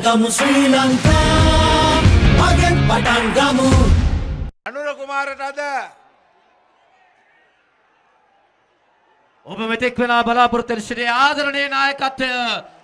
Patanggamu Sri Lanka, Magan Patanggamu. Anurukumarada. Obemetik Vena Balapurten Shri Adarani Nayakatte.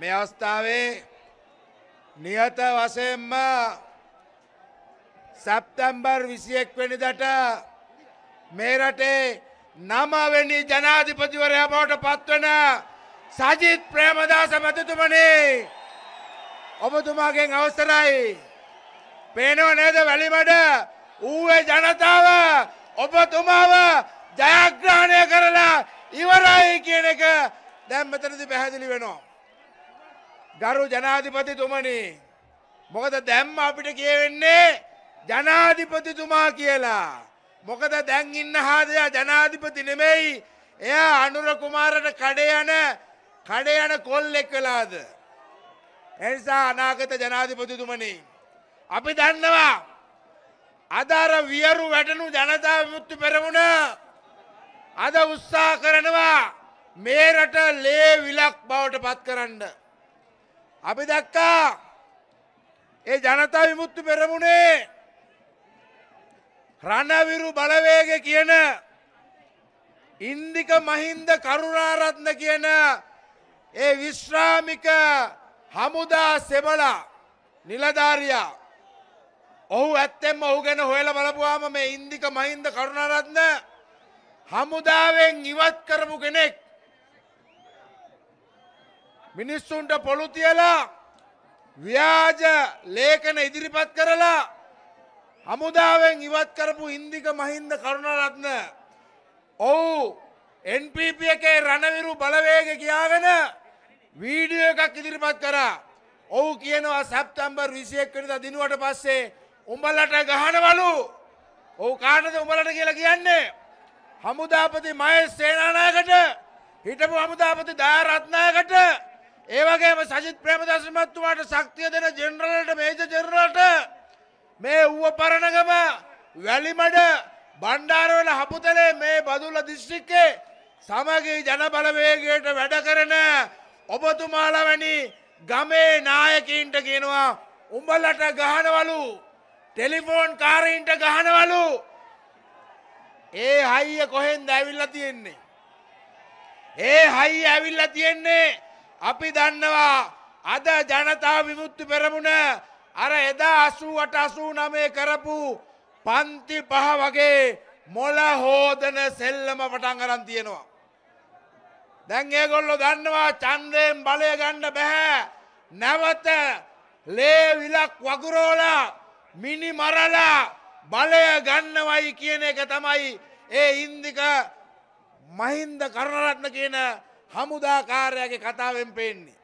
මේ අවස්ථාවේ නියත වශයෙන්ම සැප්තැම්බර් 21 වෙනිදාට මේ රටේ 9 වෙනි ජනාධිපතිවරයා බවට පත්වන සජිත් ප්‍රේමදාස මැතිතුමනි ඔබතුමාගෙන් අවසරයි. පේනව නේද වැලිමඩ ඌවේ ජනතාව ඔබතුමාව ජයග්‍රහණය කරලා ඉවරයි කියන එක දැන් මෙතනදී පැහැදිලි වෙනවා. ගරු ජනාධිපතිතුමනි, මොකද දැන් අපිට කියවෙන්නේ ජනාධිපතිතුමා කියලා. මොකද දැන් ඉන්න හාදයා ජනාධිපති නෙමෙයි, එයා අනුර කුමාරට කඩේ යන කොල්ලෙක් වෙලාද. එනිසා අනාගත ජනාධිපතිතුමනි, අපි දන්නවා අදාර වියරු වැටෙනු ජනතා විමුක්ති පෙරමුණ අද උත්සාහ කරනවා මේ රට ලේ විලක් බවට පත් කරන්න. අපි දැක්කා ඒ ජනතා විමුක්ති පෙරමුණේ රණවිරු බලවේග කියන ඉන්දික මහින්ද කරුණාරත්න කියන ඒ විශ්‍රාමික හමුදා සෙබලා නිලධාරියා, ඔහු ඇත්තෙන්ම ඔහු ගැන හොයලා බලපුවාම මේ ඉන්දික මහින්ද කරුණාරත්න හමුදාවෙන් ඉවත් කරපු කෙනෙක්. මිනිස්සුන්ට පොළු තියලා ව්‍යාජ ලේඛන ඉදිරිපත් කරලා හමුදාවෙන් ඉවත් කරපු ඉන්දික මහින්ද කරුණාරත්න, ඔව් NPP එකේ රණවිරු බලවේග කියාගෙන වීඩියෝ එකක් ඉදිරිපත් කරා. ඔව් කියනවා සැප්තැම්බර් 21 වෙනිදා දිනුවට පස්සේ උඹලට ගහනවලු. ඔව් කාටද උඹලට කියලා කියන්නේ? හමුදාපති මහේෂ් සේනානායකට, හිටපු හමුදාපති දයාරත්නායකට, ඒ වගේම සජිත් ප්‍රේමදාස මහත්මයාට ශක්තිය දෙන ජෙනරල්ට, මේජර් ජෙනරල්ට, මේ ඌව පරණගම වැලිමඩ බණ්ඩාරවල හපුතලේ මේ බදුල්ල දිස්ත්‍රික්කේ සමගී ජන බලවේගයට වැඩ කරන ඔබතුමාලා වැනි ගමේ නායකයින්ට කියනවා උඹලට ගහනවලු, ටෙලිෆෝන් කාරයින්ට ගහනවලු. ඒ හයිය කොහෙන්ද ඇවිල්ලා තියෙන්නේ? ඒ හයිය ඇවිල්ලා තියෙන්නේ අපි දන්නවා අද ජනතා විමුක්ති පෙරමුණ අර එදා 88-89 කරපු පන්ති පහ වගේ මොළ හෝදන සෙල්ලම පටන් ගන්න තියෙනවා. දැන් ඒගොල්ලෝ දන්නවා ඡන්දයෙන් බලය ගන්න බෑ, නැවත ලේ විලක් වගුරෝලා මිනි මරලා බලය ගන්නවයි කියන එක තමයි ඒ ඉන්දික මහින්ද කරුණාරත්න කියන හමුදාකාරයාගේ කතාවෙන් පේන්නේ.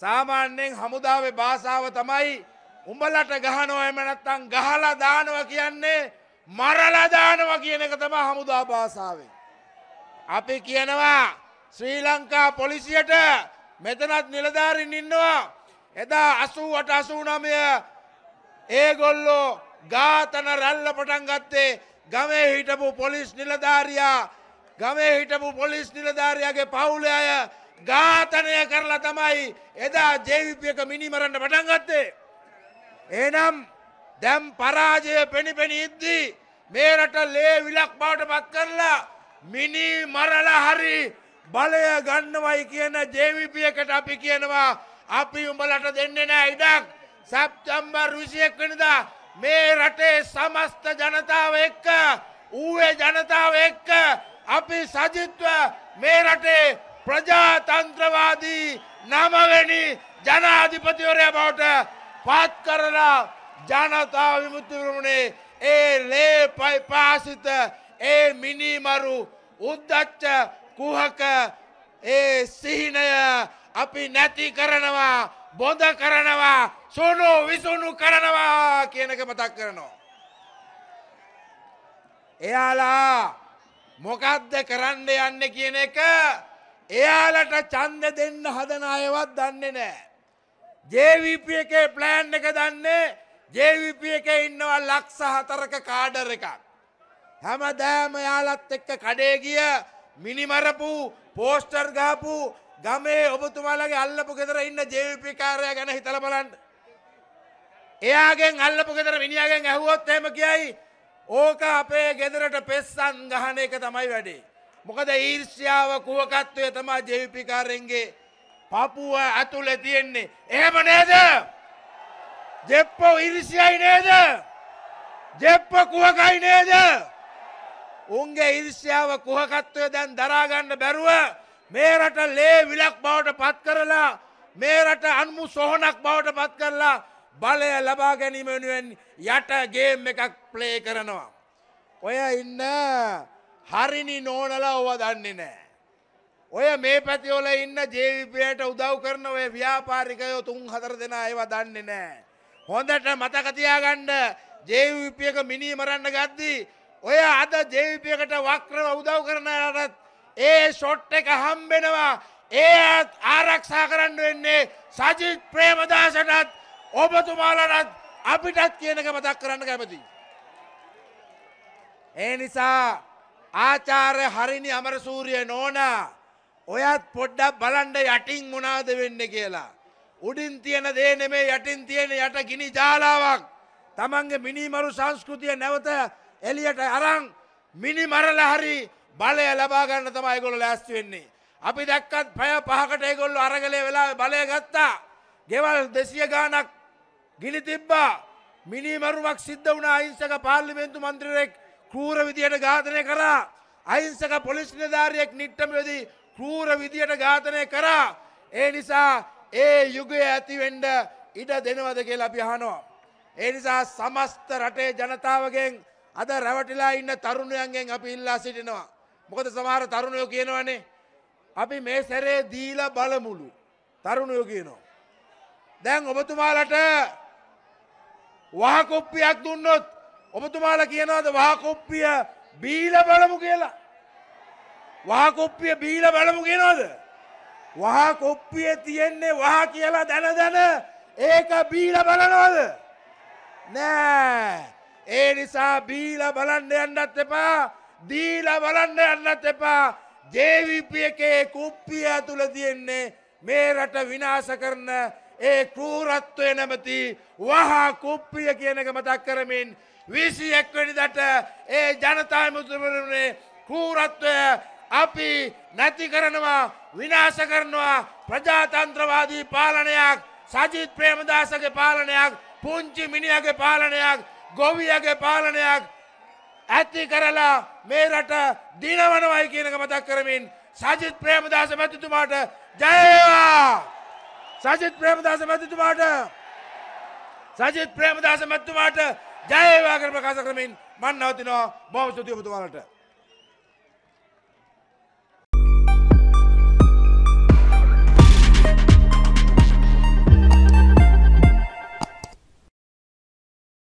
සාමාන්‍යයෙන් හමුදාවේ භාෂාව තමයි උඹලට ගහනවා, එහෙම නැත්නම් ගහලා දානවා කියන්නේ මරලා දානවා කියන එක තමයි හමුදා භාෂාවේ. අපි කියනවා ශ්‍රී ලංකා පොලිසියට මෙතනත් නිලධාරීන් ඉන්නවා, එදා 88-89 ඒගොල්ලෝ ඝාතන රැල්ල පටන් ගත්තේ ගමේ හිටපු පොලිස් නිලධාරියාගේ පවුලේ අය ඝාතනය කරලා තමයි එදා JVP එක මිනිමරන්න පටන් ගත්තේ. එහෙනම් දැන් පරාජය පෙනිපෙනී ඉද්දී මේ රට ලේ විලක් බවට පත් කරලා මිනි මරලා හරි බලය ගන්නවයි කියන JVP එකට අපි කියනවා අපි උඹලට දෙන්නේ නැහැ ඉඩක්. සැප්තැම්බර් 21 වෙනිදා මේ රටේ සමස්ත ජනතාව එක්ක, ඌවේ ජනතාව එක්ක අපි සජිත්ව මේ රටේ ප්‍රජාතන්ත්‍රවාදී 9 වෙනි ජනාධිපතිවරයා බවට පත් කරලා ජනතා විමුක්ති පෙරමුණේ ඒ ලේ පාසිත, ඒ මිනිමරු උද්දච්ච කුහක ඒ සිහිනය අපි නැති කරනවා, බොඳ කරනවා, සුණු විසුණු කරනවා කියන එක මතක් කරනවා. එයාලා මොකද්ද කරන්න යන්නේ කියන එක එයාලට ඡන්ද දෙන්න හදන අයවත් දන්නේ නැහැ. JVP එකේ ප්ලෑන් එක දන්නේ, JVP එකේ ඉන්නවා ලක්ෂ 4ක කාඩර් එකක්. හැමදාම යාලත් එක්ක කඩේ ගිය, මිනිමරපු, පෝස්ටර් ගහපු, ගමේ ඔබතුමාලගේ අල්ලපු ගෙදර ඉන්න JVP කාර්යය ගැන හිතලා බලන්න. එයාගෙන් අල්ලපු ගෙදර මිනිහාගෙන් ඇහුවොත් එහෙම කියයි ඕක අපේ ගෙදරට පෙස්සන් ගහන එක තමයි වැඩේ. මොකද ඊර්ෂ්‍යාව කුහකත්වය තමයි JVP කාර්යෙන්ගේ පාපුව ඇතුලේ තියෙන්නේ. එහෙම නේද? ජෙප්පෝ ඉරිසියයි නේද? ජෙප්පෝ කුහකයි නේද? උන්ගේ ඉරිසියාව කුහකත්වය දැන් දරා ගන්න බැරුව මේ රට ලේ විලක් බවට පත් කරලා මේ රට අන්මු සොහනක් බවට පත් කරලා බලය ලබා ගැනීම වෙනුවෙන් යට ගේම් එකක් ප්ලේ කරනවා. ඔය ඉන්න හරිනි නෝනලා ඔවා දන්නේ නැහැ. ඔය මේ පැතිවල ඉන්න ජේවිපයට උදව් කරන ඔය ව්‍යාපාරිකයෝ 3-4 දෙනා ඒවා දන්නේ නැහැ. හොඳට මතක තියාගන්න ජේවිපයක මිනි මරන්න ගද්දී ඔය අද ජේවිපයකට වක්‍රව උදව් කරන අයත් ඒ ෂොට් එක හම්බෙනවා. ඒ ආරක්ෂා කරන්න වෙන්නේ සජිත් ප්‍රේමදාසටත් ඔබතුමාලටත් අපිටත් කියන එක මතක් කරන්න කැමතියි. ඒ නිසා ආචාර්ය හරිනි අමරසූරිය නෝනා ඔයත් පොඩ්ඩක් බලන්න යටින් මොනවද වෙන්නේ කියලා. උඩින් තියෙන දේ නෙමේ යටින් තියෙන යට ගිනි ජාලාවක්. Tamange මිනිමරු සංස්කෘතිය නැවත එළියට අරන් මිනිමරලා හරි බලය ලබා ගන්න තමයි ඒගොල්ලෝ ලෑස්ති වෙන්නේ. අපි දැක්කත් පය පහකට ඒගොල්ලෝ අරගලේ වෙලාවේ බලය ගත්තා. ගෙවල් 200 ගාණක් ගිනි තිබ්බා. මිනිමරුවක් සිද්ධ වුණා. අහිංසක පාර්ලිමේන්තු මන්ත්‍රීරෙක් ක්‍රූර විදියට ඝාතනය කරා. අහිංසක පොලිස් නිලධාරියෙක් නිට්ටමේදී ක්‍රූර විදියට ඝාතනය කරා. ඒ නිසා ඒ යුගයේ ඇතිවෙන්න ඉඩ දෙනවද කියලා අපි අහනවා. ඒ නිසා සමස්ත රටේ ජනතාවගෙන් අද රැවටිලා ඉන්න තරුණයන්ගෙන් අපි ඉල්ලා සිටිනවා. මොකද සමහර තරුණයෝ කියනවනේ අපි මේ සැරේ දීලා බලමුලු. තරුණයෝ කියනවා. දැන් ඔබතුමාලට වහකොප්පියක් දුන්නොත් ඔබතුමාලා කියනවාද වහකොප්පිය බීලා බලමු කියලා? වහකොප්පිය බීලා බලමු කියනවාද? වහකොප්පියේ තියෙන්නේ වහ කියලා දැන ඒක බීලා බලනවාද? නෑ. ඒ නිසා බීලා බලන්න යන්නත් එපා, දීලා බලන්න යන්නත් එපා. JVP එකේ කුප්පිය ඇතුළේ තියෙන්නේ මේ රට විනාශ කරන ඒ ක්‍රූරත්වය නැමැති වහ කුප්පිය කියන එක මතක් කරමින් 21 වෙනිදාට ඒ ජනතා විමුක්තිපරමුණේ ක්‍රූරත්වය අපි නැති කරනවා, විනාශ කරනවා. ප්‍රජාතන්ත්‍රවාදී පාලනයක්, සජිත් ප්‍රේමදාසගේ පාලනයක්, පුංචි මිනිහාගේ පාලනයක්, ගොවියාගේ පාලනයක් ඇති කරලා මේ රට දිනවනවයි කියන එක මතක් කරමින් සජිත් ප්‍රේමදාස මැතිතුමාට ජය වේවා. සජිත් ප්‍රේමදාස මැතිතුමාට, සජිත් ප්‍රේමදාස මැතිතුමාට ජය වේවා කියලා ප්‍රකාශ කරමින් මම නවතිනවා. බොහොම ස්තුතියි ඔබතුමාලට.